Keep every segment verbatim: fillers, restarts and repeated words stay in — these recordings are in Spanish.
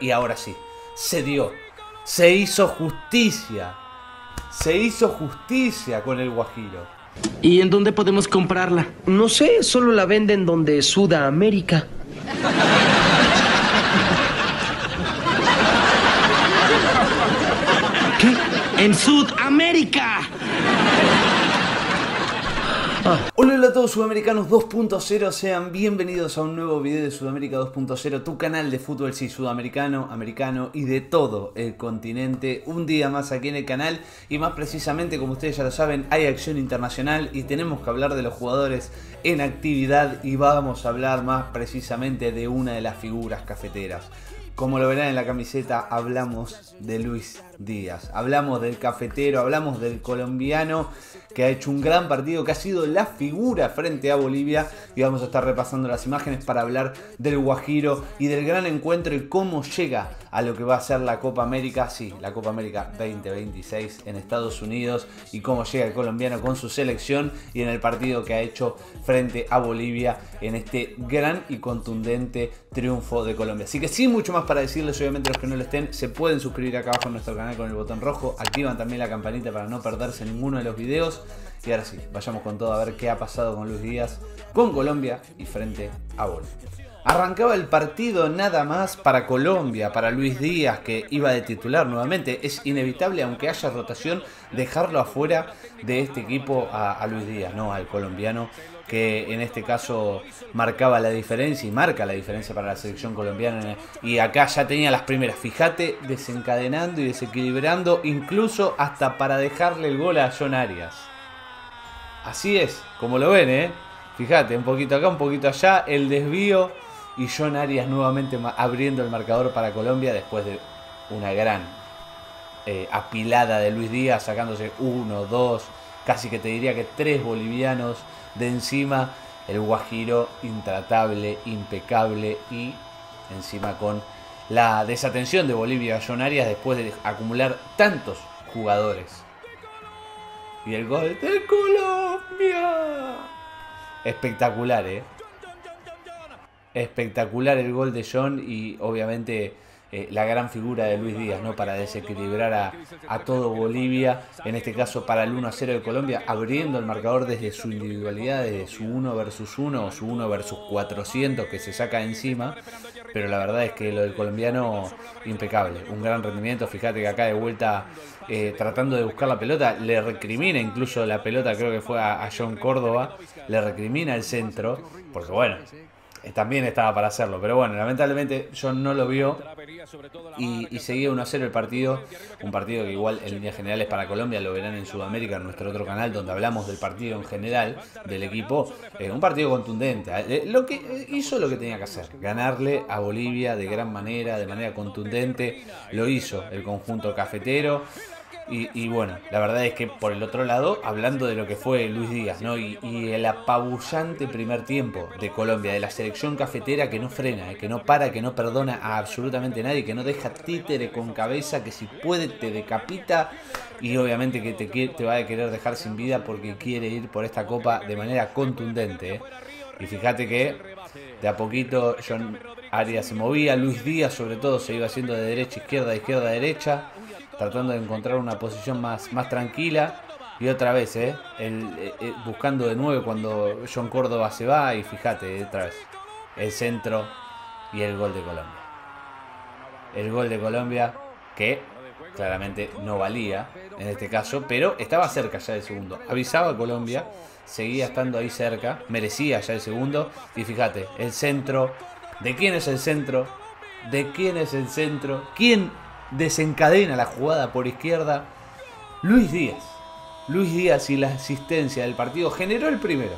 Y ahora sí, se dio. Se hizo justicia. Se hizo justicia con el Guajiro. ¿Y en dónde podemos comprarla? No sé, solo la venden donde Sudamérica. ¿Qué? ¡En Sudamérica! Ah. Hola a todos sudamericanos dos punto cero, sean bienvenidos a un nuevo video de Sudamérica dos punto cero, tu canal de fútbol, sí, sudamericano, americano y de todo el continente. Un día más aquí en el canal y más precisamente, como ustedes ya lo saben, hay acción internacional y tenemos que hablar de los jugadores en actividad y vamos a hablar más precisamente de una de las figuras cafeteras. Como lo verán en la camiseta, hablamos de Luis Díaz, hablamos del cafetero, hablamos del colombiano que ha hecho un gran partido, que ha sido la figura frente a Bolivia y vamos a estar repasando las imágenes para hablar del Guajiro y del gran encuentro y cómo llega a lo que va a ser la Copa América, sí, la Copa América veinte veintiséis en Estados Unidos y cómo llega el colombiano con su selección y en el partido que ha hecho frente a Bolivia en este gran y contundente triunfo de Colombia. Así que sin mucho más para decirles, obviamente los que no lo estén se pueden suscribir acá abajo en nuestro canal con el botón rojo, activan también la campanita para no perderse ninguno de los videos y ahora sí, vayamos con todo a ver qué ha pasado con Luis Díaz, con Colombia y frente a Bolivia. Arrancaba el partido nada más para Colombia, para Luis Díaz que iba de titular nuevamente. Es inevitable, aunque haya rotación, dejarlo afuera de este equipo a, a Luis Díaz, no al colombiano que en este caso marcaba la diferencia y marca la diferencia para la selección colombiana. Y acá ya tenía las primeras, fíjate, desencadenando y desequilibrando incluso hasta para dejarle el gol a Jhon Arias. Así es, como lo ven, ¿eh? Fíjate, un poquito acá, un poquito allá, el desvío. Y Jhon Arias nuevamente abriendo el marcador para Colombia después de una gran eh, apilada de Luis Díaz, sacándose uno, dos, casi que te diría que tres bolivianos de encima. El Guajiro intratable, impecable y encima con la desatención de Bolivia a Jhon Arias después de acumular tantos jugadores. Y el gol de Colombia. Espectacular, ¿eh? Espectacular el gol de Jhon y obviamente eh, la gran figura de Luis Díaz, ¿no? Para desequilibrar a, a todo Bolivia, en este caso para el uno a cero de Colombia, abriendo el marcador desde su individualidad, desde su uno versus uno o su uno versus cuatrocientos que se saca encima. Pero la verdad es que lo del colombiano, impecable, un gran rendimiento. Fíjate que acá de vuelta, eh, tratando de buscar la pelota, le recrimina incluso la pelota, creo que fue a, a Jhon Córdoba, le recrimina el centro, porque bueno, también estaba para hacerlo, pero bueno, lamentablemente Jhon no lo vio y, y seguía uno a cero el partido, un partido que igual en líneas generales para Colombia, lo verán en Sudamérica, en nuestro otro canal donde hablamos del partido en general, del equipo, eh, un partido contundente, eh, lo que eh, hizo lo que tenía que hacer, ganarle a Bolivia de gran manera, de manera contundente, lo hizo el conjunto cafetero. Y, y bueno, la verdad es que por el otro lado, hablando de lo que fue Luis Díaz, ¿no? Y, y el apabullante primer tiempo de Colombia, de la selección cafetera que no frena, que no para, que no perdona a absolutamente nadie, que no deja títere con cabeza, que si puede te decapita y obviamente que te, te va a querer dejar sin vida porque quiere ir por esta copa de manera contundente, ¿eh? Y fíjate que de a poquito Jhon Arias se movía, Luis Díaz sobre todo se iba haciendo de derecha a izquierda, de izquierda a derecha, tratando de encontrar una posición más, más tranquila. Y otra vez, ¿eh? El, eh, eh, buscando de nuevo cuando Jhon Córdoba se va. Y fíjate, otra vez, el centro y el gol de Colombia. El gol de Colombia que claramente no valía en este caso, pero estaba cerca ya del segundo. Avisaba a Colombia, seguía estando ahí cerca, merecía ya el segundo. Y fíjate, el centro. ¿De quién es el centro? ¿De quién es el centro? ¿Quién desencadena la jugada por izquierda? Luis Díaz. Luis Díaz y la asistencia del partido. Generó el primero,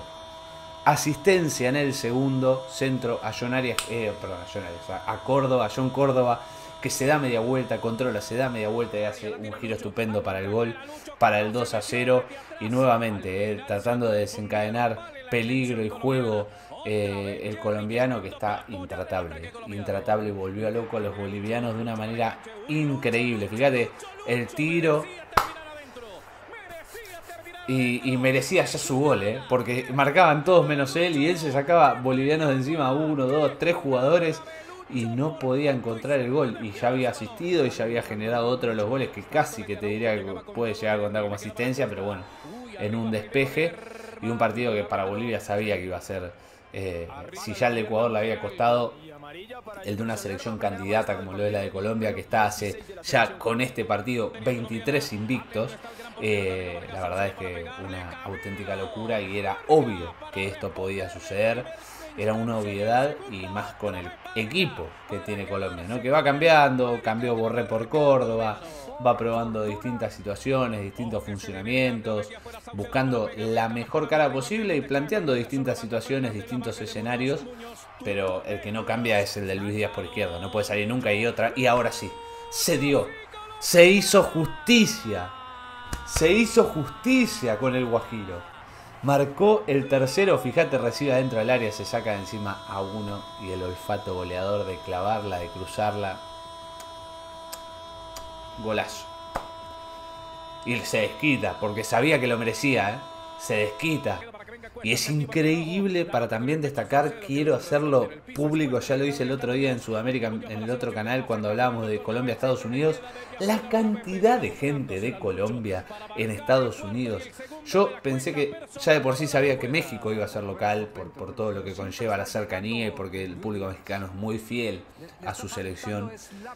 asistencia en el segundo, centro a Jhon Arias, eh, perdón, a Jhon Arias, a Córdoba, a Jhon Córdoba, que se da media vuelta, controla, se da media vuelta y hace un giro estupendo para el gol, para el dos a cero. Y nuevamente, eh, tratando de desencadenar peligro y juego. Eh, el colombiano que está intratable, intratable, volvió a loco a los bolivianos de una manera increíble. Fíjate, el tiro y, y merecía ya su gol, eh, porque marcaban todos menos él y él se sacaba bolivianos de encima, uno, dos, tres jugadores. y no podía encontrar el gol, y ya había asistido y ya había generado otro de los goles que casi que te diría que puede llegar a contar como asistencia, pero bueno, en un despeje, y un partido que para Bolivia sabía que iba a ser, eh, si ya el de Ecuador le había costado, el de una selección candidata como lo es la de Colombia, que está hace ya con este partido veintitrés invictos. Eh, la verdad es que una auténtica locura, y era obvio que esto podía suceder. Era una obviedad, y más con el equipo que tiene Colombia, ¿no? Que va cambiando, cambió Borré por Córdoba, va probando distintas situaciones, distintos funcionamientos, buscando la mejor cara posible y planteando distintas situaciones, distintos escenarios, pero el que no cambia es el de Luis Díaz por izquierda, no puede salir nunca, y otra, y ahora sí, se dio, se hizo justicia, se hizo justicia con el Guajiro. Marcó el tercero, fíjate, recibe adentro del área, se saca de encima a uno, y el olfato goleador de clavarla, de cruzarla. Golazo. Y se desquita, porque sabía que lo merecía, ¿eh? Se desquita. Y es increíble, para también destacar, quiero hacerlo público, ya lo hice el otro día en Sudamérica, en el otro canal, cuando hablábamos de Colombia, Estados Unidos, la cantidad de gente de Colombia en Estados Unidos. Yo pensé que, ya de por sí sabía que México iba a ser local, por, por todo lo que conlleva la cercanía y porque el público mexicano es muy fiel a su selección.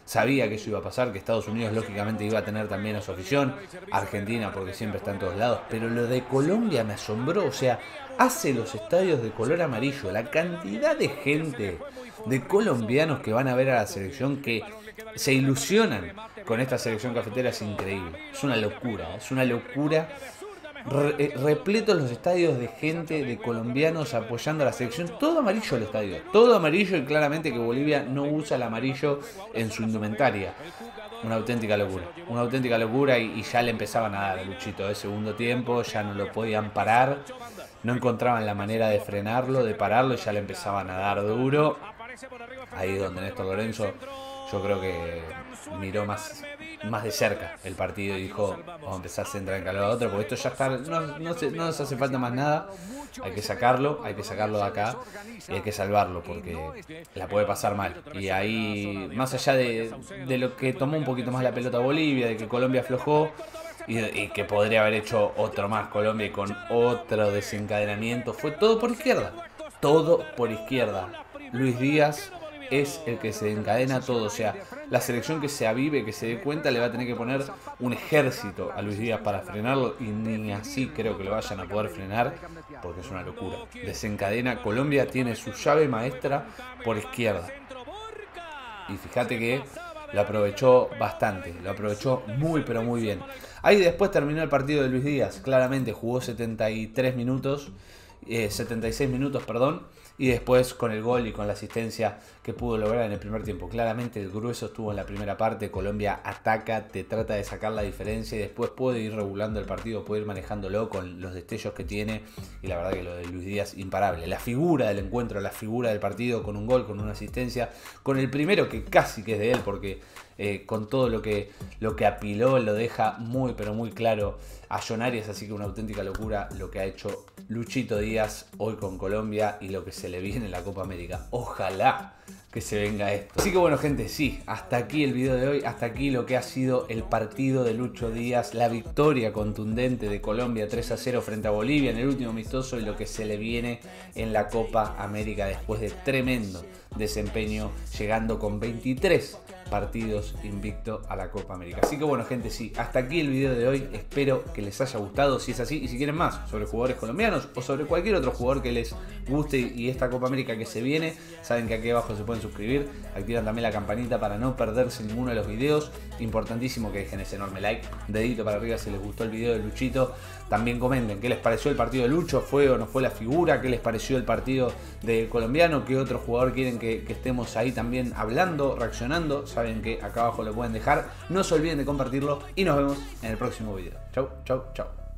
Sabía que eso iba a pasar, que Estados Unidos lógicamente iba a tener también a su afición, Argentina porque siempre está en todos lados, pero lo de Colombia me asombró, o sea, hace los estadios de color amarillo, la cantidad de gente, de colombianos que van a ver a la selección, que se ilusionan con esta selección cafetera, es increíble, es una locura, es una locura, Re repletos los estadios de gente, de colombianos apoyando a la selección, todo amarillo el estadio, todo amarillo, y claramente que Bolivia no usa el amarillo en su indumentaria. Una auténtica locura, una auténtica locura, y, y ya le empezaban a dar a Luchito de segundo tiempo, ya no lo podían parar, no encontraban la manera de frenarlo, de pararlo, y ya le empezaban a dar duro. Ahí es donde Néstor Lorenzo, yo creo que miró más, más de cerca el partido y dijo, vamos a empezar a centrar en calor a otro, porque esto ya está, no, no, se, no nos hace falta más nada, hay que sacarlo, hay que sacarlo de acá, y hay que salvarlo, porque la puede pasar mal. Y ahí, más allá de, de lo que tomó un poquito más la pelota Bolivia, de que Colombia aflojó, y, y que podría haber hecho otro más Colombia y con otro desencadenamiento, fue todo por izquierda, todo por izquierda. Luis Díaz es el que se encadena todo, o sea, la selección que se avive, que se dé cuenta, le va a tener que poner un ejército a Luis Díaz para frenarlo, y ni así creo que lo vayan a poder frenar, porque es una locura. Desencadena, Colombia tiene su llave maestra por izquierda, y fíjate que lo aprovechó bastante, lo aprovechó muy pero muy bien. Ahí después terminó el partido de Luis Díaz, claramente jugó setenta y tres minutos, Eh, setenta y seis minutos, perdón, y después con el gol y con la asistencia que pudo lograr en el primer tiempo. Claramente el grueso estuvo en la primera parte, Colombia ataca, te trata de sacar la diferencia y después puede ir regulando el partido, puede ir manejándolo con los destellos que tiene, y la verdad que lo de Luis Díaz imparable. La figura del encuentro, la figura del partido, con un gol, con una asistencia, con el primero que casi que es de él, porque eh, con todo lo que, lo que apiló lo deja muy pero muy claro a Jhon Arias, así que una auténtica locura lo que ha hecho Luchito Díaz hoy con Colombia y lo que se le viene en la Copa América. Ojalá que se venga esto. Así que bueno, gente, sí, hasta aquí el video de hoy, hasta aquí lo que ha sido el partido de Lucho Díaz, la victoria contundente de Colombia tres a cero frente a Bolivia en el último amistoso, y lo que se le viene en la Copa América después de tremendo desempeño, llegando con veintitrés partidos invicto a la Copa América. Así que bueno, gente, sí, hasta aquí el video de hoy, espero que les haya gustado, si es así, y si quieren más sobre jugadores colombianos o sobre cualquier otro jugador que les guste y esta Copa América que se viene, saben que aquí abajo se pueden suscribir, activan también la campanita para no perderse ninguno de los videos. Importantísimo que dejen ese enorme like, dedito para arriba si les gustó el video de Luchito, también comenten qué les pareció el partido de Lucho, fue o no fue la figura, qué les pareció el partido del colombiano, qué otro jugador quieren que, que estemos ahí también hablando, reaccionando. Saben que acá abajo lo pueden dejar, no se olviden de compartirlo y nos vemos en el próximo video. Chau, chau, chau.